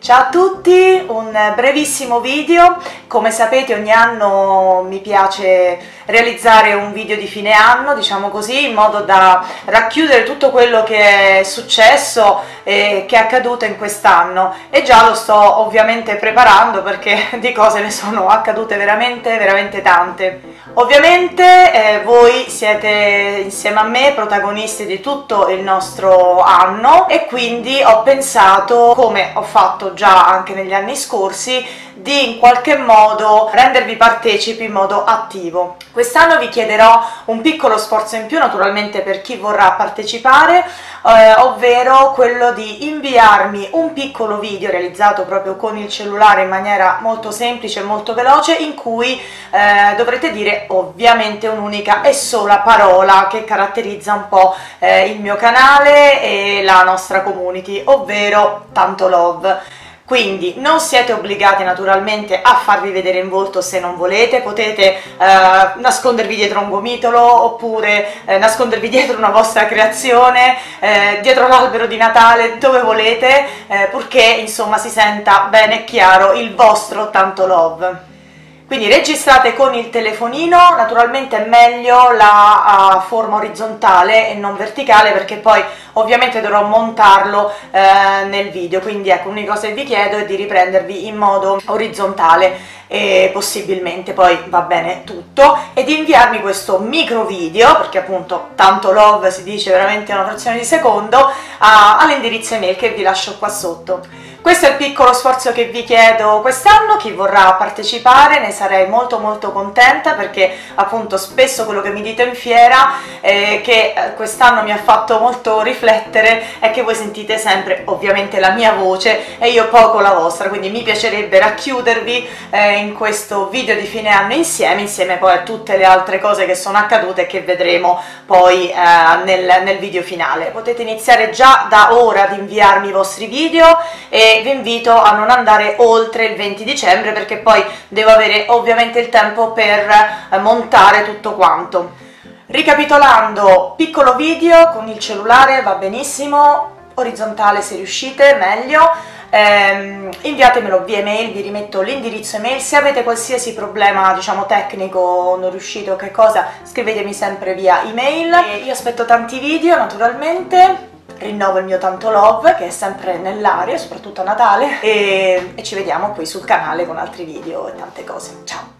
Ciao a tutti, un brevissimo video. Come sapete ogni anno mi piace realizzare un video di fine anno, diciamo così, in modo da racchiudere tutto quello che è successo e che è accaduto in quest'anno, e già lo sto ovviamente preparando perché di cose ne sono accadute veramente tante. Ovviamente voi siete insieme a me protagonisti di tutto il nostro anno, e quindi ho pensato, come ho fatto già anche negli anni scorsi, di in qualche modo rendervi partecipi in modo attivo. Quest'anno vi chiederò un piccolo sforzo in più, naturalmente per chi vorrà partecipare, ovvero quello di inviarmi un piccolo video realizzato proprio con il cellulare in maniera molto semplice e molto veloce, in cui dovrete dire ovviamente un'unica e sola parola che caratterizza un po' il mio canale e la nostra community, ovvero tanto love. Quindi non siete obbligati naturalmente a farvi vedere in volto se non volete, potete nascondervi dietro un gomitolo, oppure nascondervi dietro una vostra creazione, dietro l'albero di Natale, dove volete, purché insomma si senta bene e chiaro il vostro tanto love. Quindi registrate con il telefonino, naturalmente è meglio la forma orizzontale e non verticale, perché poi ovviamente dovrò montarlo nel video, quindi ecco, l'unica cosa che vi chiedo è di riprendervi in modo orizzontale e possibilmente poi va bene tutto, e di inviarmi questo micro video, perché appunto tanto love si dice veramente una frazione di secondo, all'indirizzo email che vi lascio qua sotto. Questo è il piccolo sforzo che vi chiedo quest'anno. Chi vorrà partecipare, ne sarei molto contenta, perché appunto spesso quello che mi dite in fiera, che quest'anno mi ha fatto molto riflettere, è che voi sentite sempre ovviamente la mia voce e io poco la vostra, quindi mi piacerebbe racchiudervi in questo video di fine anno insieme poi a tutte le altre cose che sono accadute e che vedremo poi nel video finale. Potete iniziare già da ora ad inviarmi i vostri video, e vi invito a non andare oltre il 20 dicembre perché poi devo avere ovviamente il tempo per montare tutto quanto. Ricapitolando, piccolo video con il cellulare va benissimo, orizzontale se riuscite meglio, inviatemelo via email, vi rimetto l'indirizzo email. Se avete qualsiasi problema, diciamo tecnico, non riuscite o che cosa, scrivetemi sempre via email. E io aspetto tanti video naturalmente. Rinnovo il mio tanto love che è sempre nell'aria, soprattutto a Natale, e ci vediamo qui sul canale con altri video e tante cose. Ciao!